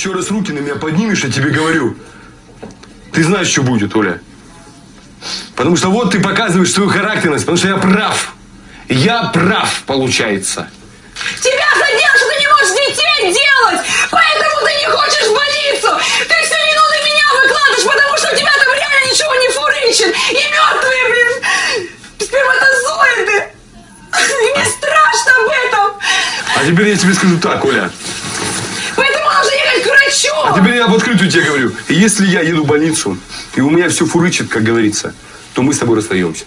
еще раз руки на меня поднимешь, я тебе говорю. Ты знаешь, что будет, Оля. Потому что вот ты показываешь свою характерность, потому что я прав. Я прав, получается. Тебя задел, что ты не можешь детей делать, поэтому ты не хочешь в больницу. Ты все вину на меня выкладываешь, потому что у тебя там реально ничего не фурычит. И мертвые, блин, сперматозоиды. Мне страшно об этом. А теперь я тебе скажу так, Оля. Поэтому нужно ехать к врачу. А теперь я в открытую тебе говорю. Если я еду в больницу, и у меня все фурычит, как говорится, то мы с тобой расстаемся.